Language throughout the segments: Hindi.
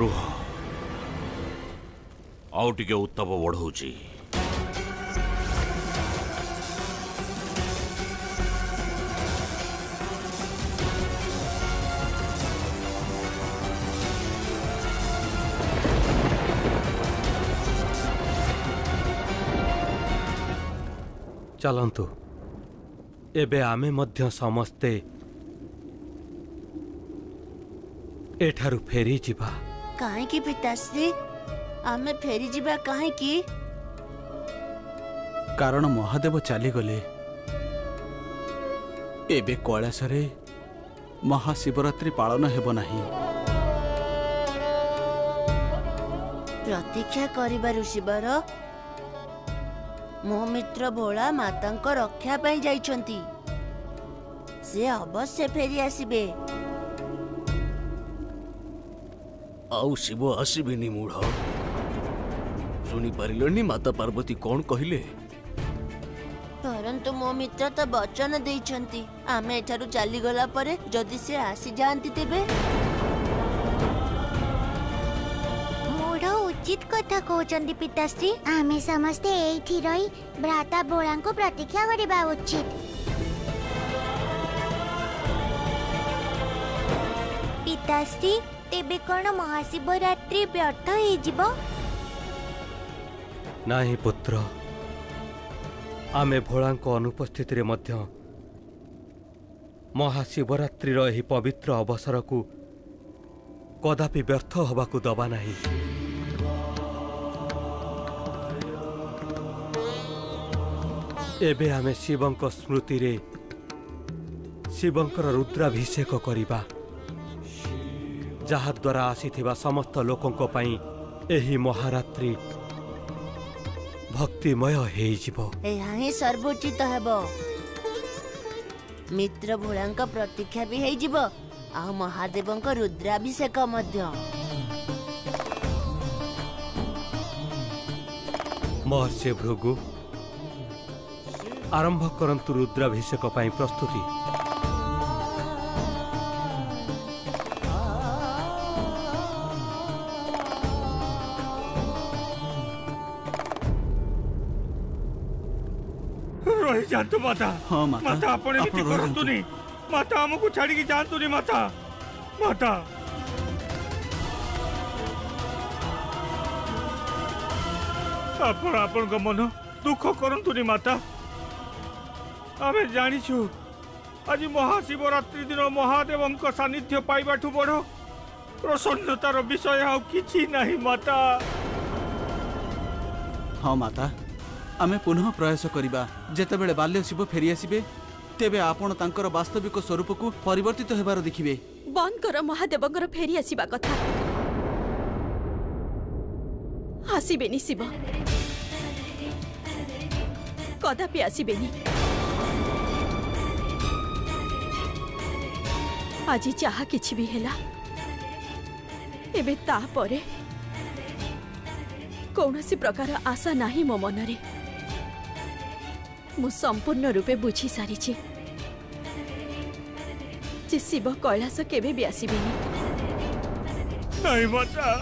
रुह आउटिके उत्ताप बढ़ाऊँगी। चलंतु एबे आमे मध्य समस्ते एठारु फेरी जीवा। काहे की पिताश्री आमे फेरी जीवा काहे की? कारण महादेव चली गले एबे कैलाश रे महाशिवरात्रि पालन हेबो नाही। प्रतीक्षा करिबा ऋषिवर मो मित्र भोला माता को रक्षा पाई जाइछंती, से अवश्य फेरी आसबे। आउ शिव आसबेनी मूढ़। सुनी पारिलनी माता पार्वती कौन कहिले? परंतु मो मित्र तो वचन देइछंती आमे एठारु चली गला परे जदि से आसी जांती तेबे। उचित कथा कहते पिताश्री। आमे समस्ते एठी रही भ्राता भोला को प्रतीक्षा करबा उचित। पिताश्री तेबे कोन महाशिवरात्रि व्यर्थ हे जीव? नाही पुत्र, आमे भोला को अनुपस्थित रे मध्य महाशिवरात्रि रो एही पवित्र अवसर को कदापि व्यर्थ होबा को दबा नाही। एबे आमे शिवं को स्मृति रे शिवं को रुद्राभिषेक करिबा, जहा द्वारा आसीथिबा समस्त लोकन को पई एही महारात्रि भक्तिमय हेई जीवो। एहाही सर्वोचित हेबो। मित्र भोलां का प्रतीक्षा भी हेई जीवो आ महादेवं को रुद्राभिषेक मध्य। महर्षि भृगु आरंभ करंतु रुद्राभिषेक प्रस्तुति। रही जानतु माता। हाँ माता। माता अपने मित्र करंतु नहीं। माता हमको छाड़ी की जानतु नहीं माता। माता अपन अपन का मन दुख करंतु नहीं माता। आमे जानिछु आज महाशिवरात्रि दिन महादेव को सानिध्य पाइबा बड़ प्रसन्नतार विषय आउ किछि नाही माता। हाँ माता, आमे पुनः प्रयास करिबा। जेतेबेले बाल्य शिव फेरी आसीबे तेबे आपण तांकर वास्तविक स्वरूप को परिवर्तित हेबार देखिबे। बंद कर महादेवंकर फेरी आसीबा कथा। आसीबेनी शिव, कदापि आसीबेनी। आज चाह किछि भी हैला एबे ता परे कोनोसी प्रकार आशा नाही मो मन रे। मु संपूर्ण रूपे बुझी सारी छी जे शिव कैलाश केबे भी आसीबेनी। नाही माता,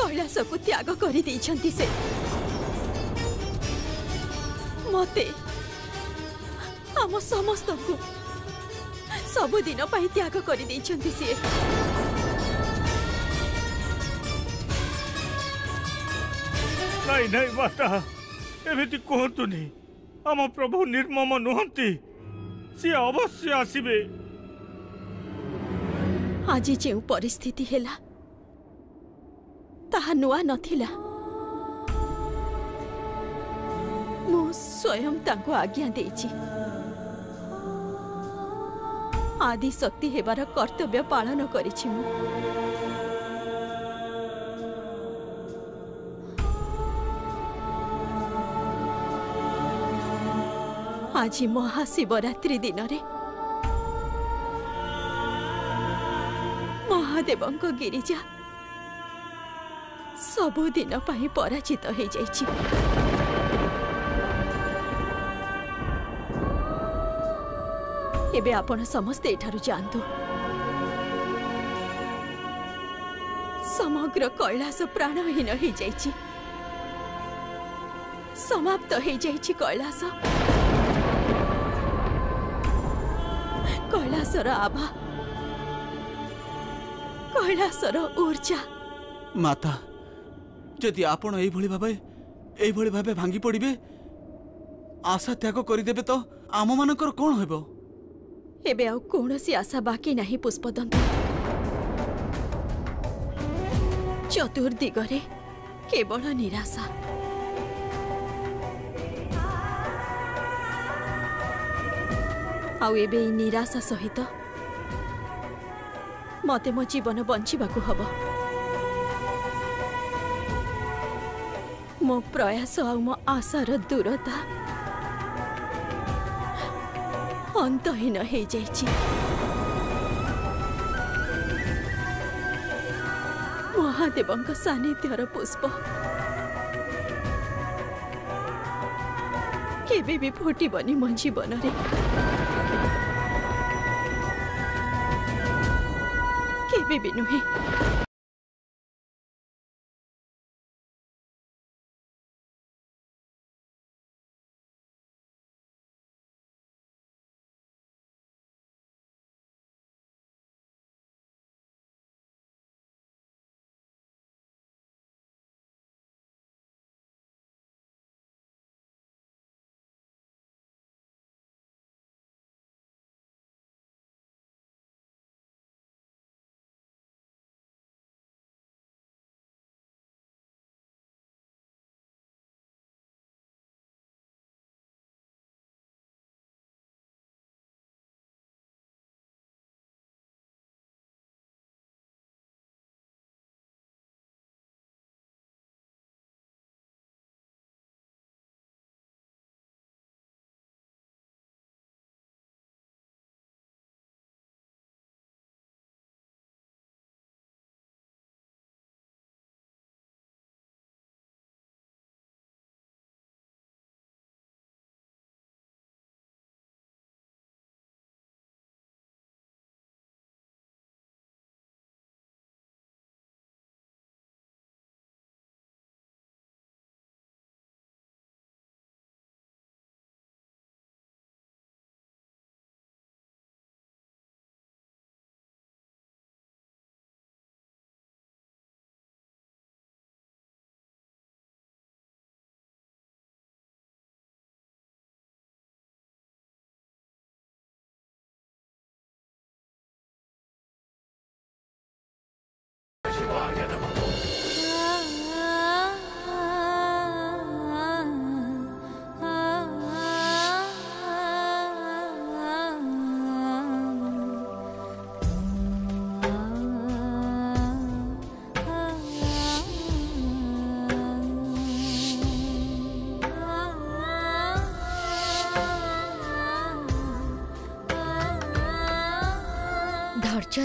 कैलाश को त्याग करी दै छंती से मते हम समस्त को सबु दिन पई त्याग करी दै छंती से। नहीं नहीं माता, एबिति कोहतु नहीं। हम प्रभु निर्मम नहंती, से अवश्य आसीबे। आज जे परिस्थिति हैला ताहा नुआ नथिला। मु स्वयं ताको आज्ञा देछि आदि शक्ति हेबार कर्तव्य पालन करिछि। मु आज महाशिवरात्रि दिन रे महादेवंक गिरिजा सबु दिन पई पराजित हो जाइछि। एबे आपण समस्ते एठारु जानतु। समग्र कैलाश प्राणहीन हो जाइए, समाप्त हो जाइए कैलाश। कैलाशर आभा, कैलाशर ऊर्जा। माता जदि आपण भावे भांगी पड़े, आशा त्याग करदेवे तो आम मान कौन हेबो? एबे आउ कोनोसी आशा बाकी नहीं पुष्पदंत। चतुर्दिगरे केवल निराशा। आउ एबे निराशा सहित मते मो जीवन बंचिबाकू हबो। मो प्रयास आउ मो आशार दूरता अंतहीन हो जाइए। महादेवंक सानिध्यर पुष्प केबे भी फुटबनी मो जीवन रे, केबे भी नुहे।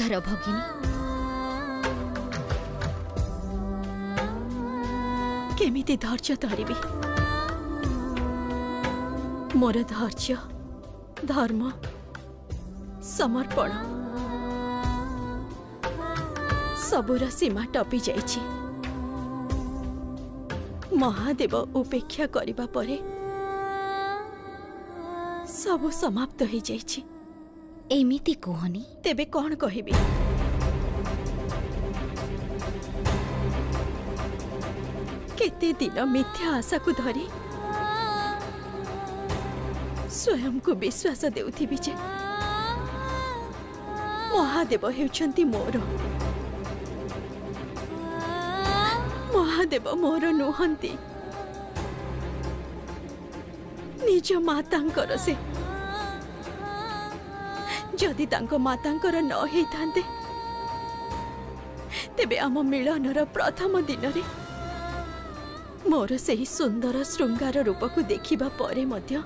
धर भगिनी, केमिति धैर्य धरिबी? मोर धैर्य धर्म समर्पण सबुर सीमा टपी जाइछि। महादेव उपेक्षा करिबा परे सब समाप्त हो जाइछि। एमिति कहनी तेबे कौन कहबी? केते दिन मिथ्या आशा को धरी स्वयं को विश्वास देउथिबी जे महादेव हेउछंती मोर, महादेव मोर नुहंती। निज मातांकर से जदि तांको मातांकर न होई थांते, तेबे आम मिलनर प्रथम दिन रे मोर सही सुंदर श्रृंगार रूप को देखिबा परे मध्य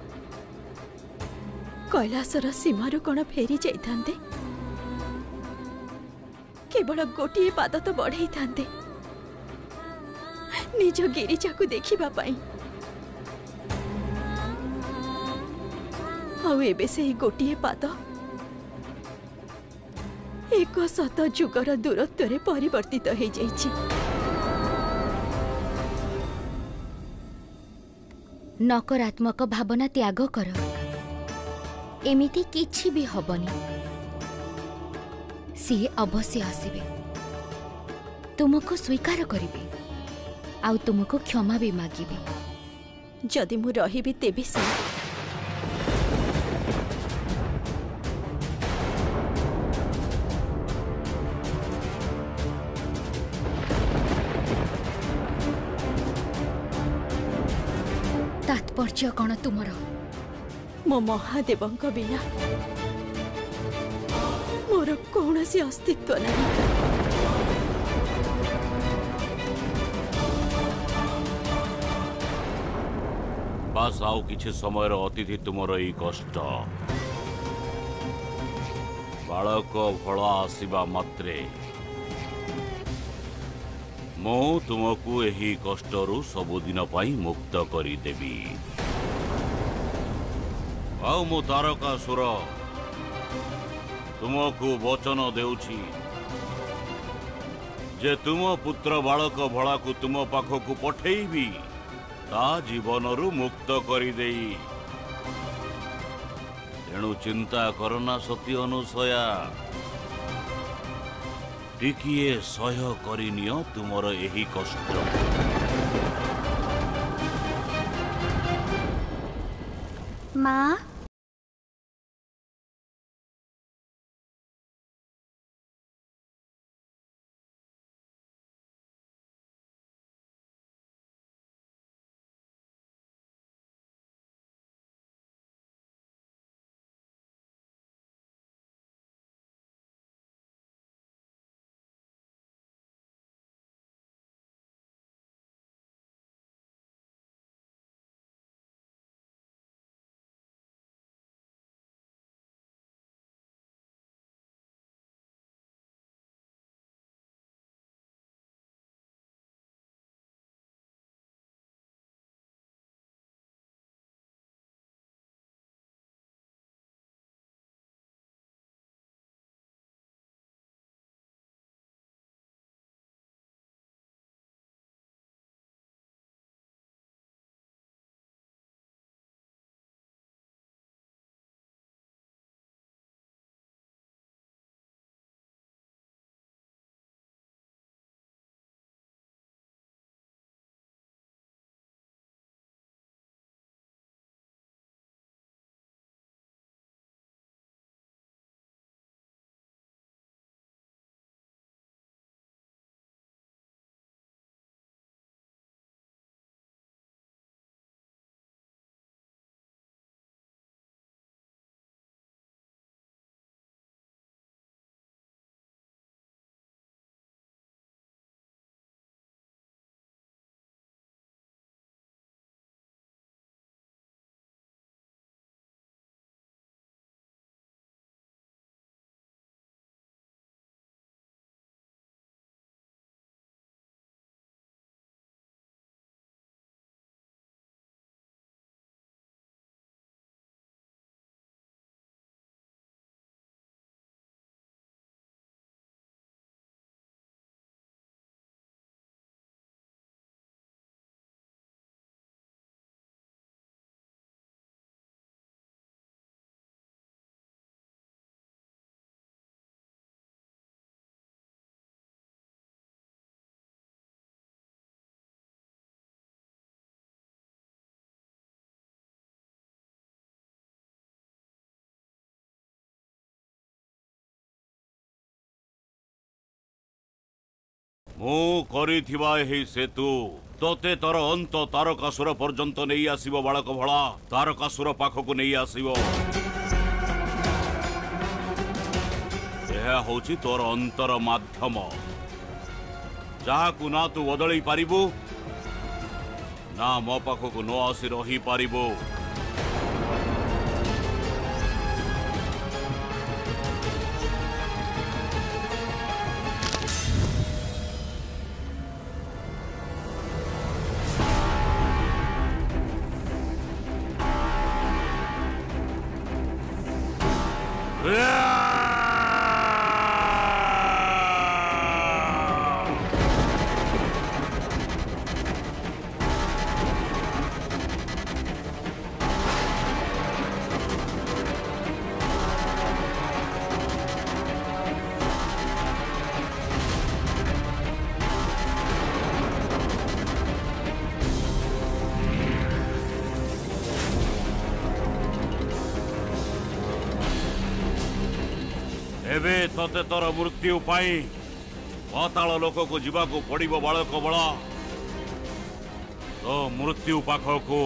कैलाशर सीमारू कण फेरी जाई थांते? केवल गोटे पाद तो बढ़ाई थांते निज गिरिजा को देखिबा पाई। आउ एबे सही गोटे पाद एक शत जुगर दूरत्व परिवर्तित हो जाइछि। नकारात्मक भावना त्याग कर, एमिति किछि भी हबनी। सी अवश्य आसबे, तुमको स्वीकार करिबे, आउ तुमको क्षमा भी मागिबे। जदि मु रहिबे तेबे से तात्पर्य कौन तुमर? मो महादेवंक बिना मोर कौन सी अस्तित्व नहीं। बस आउ किछ समय अतिथि तुमर ये कष्ट बालक भल आसवा मात्रे मो तुमको यही कष्ट रु सबुदिन मुक्त करदेवी। आउ मो तारकासुर तुमको वचन देउछि जे तुम पुत्र बालक भला को तुम पाखक पठेबी ता जीवन रु मुक्त करदेई। तेणु चिंता करना सती अनुसया, टिकिए सह्य करिनियो तुमर यही कष्ट। मा मु करिथिबा एही सेतु तोते तोर अंत तारकासुर पर्यंत नहीं आसिबो। बालक भला तारकासुर पाखक नहीं आसिबो, यह होची तोर अंतर माध्यम, जहाकु ना तू बदली पारिबु ना मो पाखक न आसी रही पारिबु। एवे तोते तोर मृत्यु पाताल लोक को जीवाकू पड़िबो बालक बळ तो मृत्यु पाखकू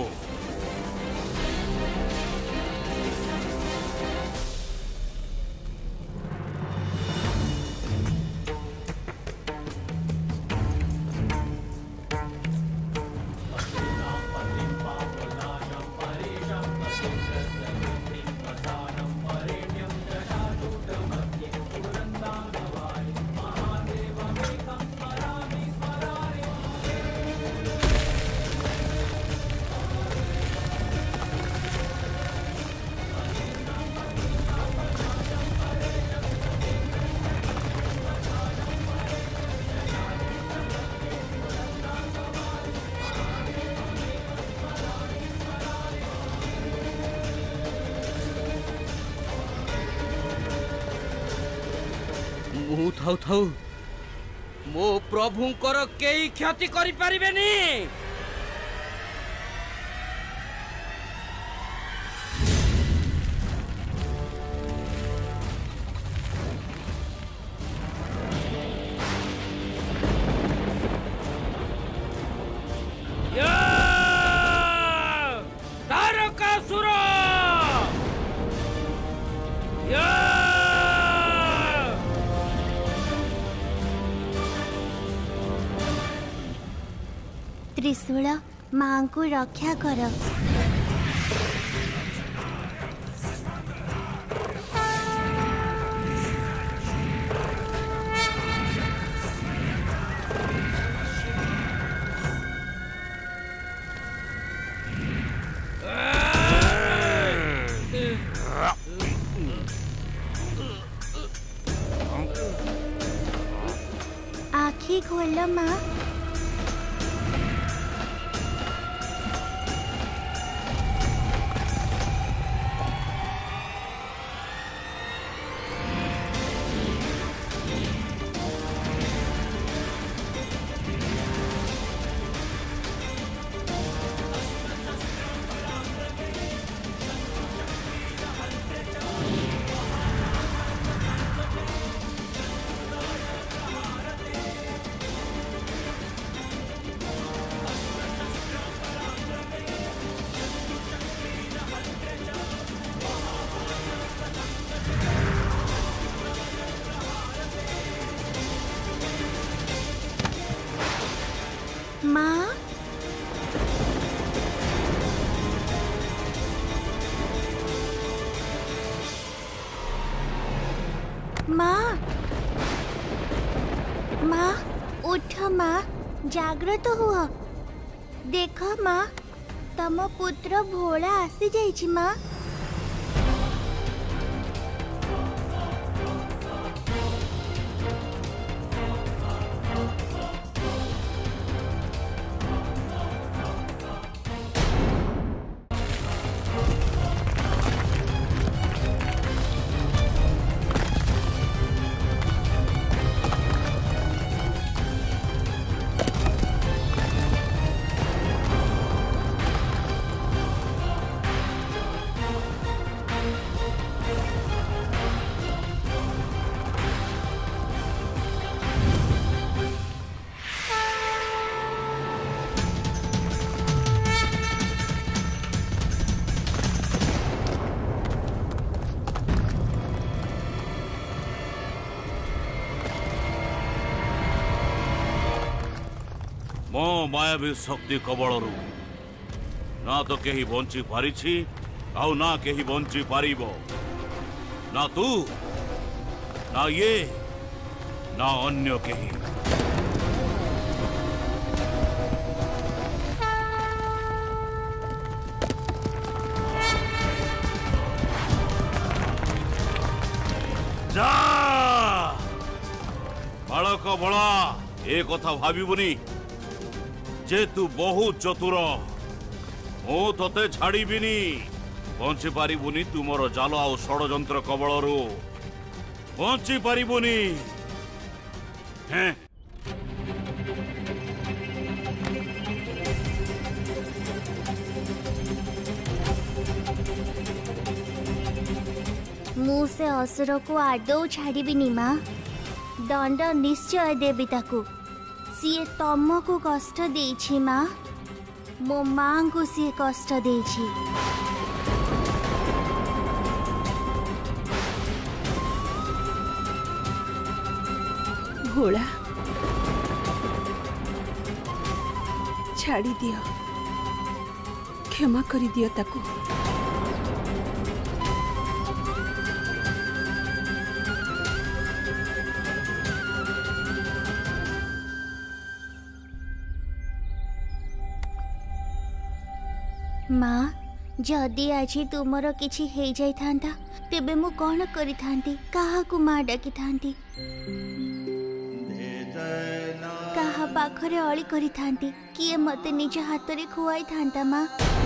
मो प्रभुंकर केई क्षति करी परिबेनी। त्रिशूल मां को रक्षा कर। आखी खोल मां। जागृत हुआ, देख माँ तम पुत्र भोला आसी जाइछि माँ। मायावी शक्ति कबल ना तो कहीं बंची पारी ना कहीं बंची पार ना तू ना ये ना अन्य कहीं। जा बालक बड़ा ए कथा भाविबुनी जे तू बहुत चतुर मु ते छाड़ी बंची पारिबुनी तुमर जाल आ षड्यंत्र कबल बंची पारिबुनी। हैं मुझे असुर को आदौ छाड़बिनी माँ। दंड निश्चय देवी ताकू। सीए तुमको कष्ट देछि माँ। मो माँ को सीए कष्ट देछि। भोला छाड़ी दियो, क्षमा करी दियो ताकू। माँ जदि आज तुमर किछि हेइ जाय थांता तेबे मु कोन करी थांती, काहा को माँ डाकी थांती, काहा पाखरे अली करी थांती, किए मते निज हाथ रे खुआई थांता माँ।